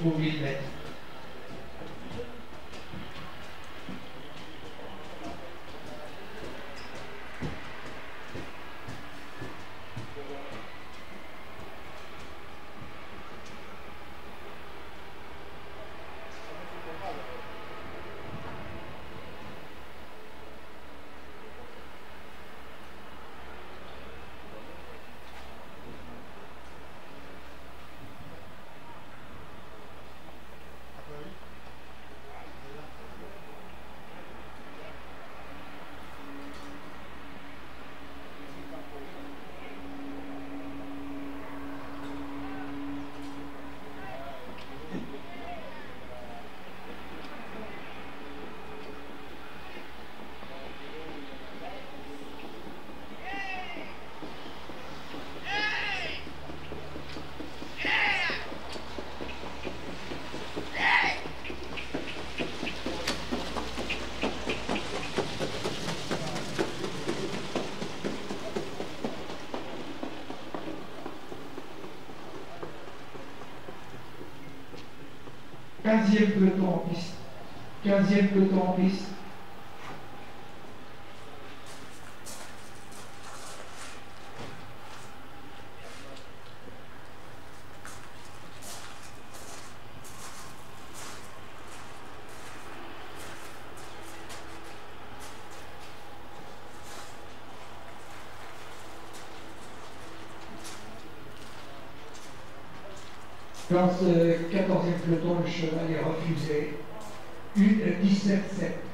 mobilité. Peloton en piste, 15e peloton en piste. Dans ce 14e peloton, le cheval est refusé. 17-7.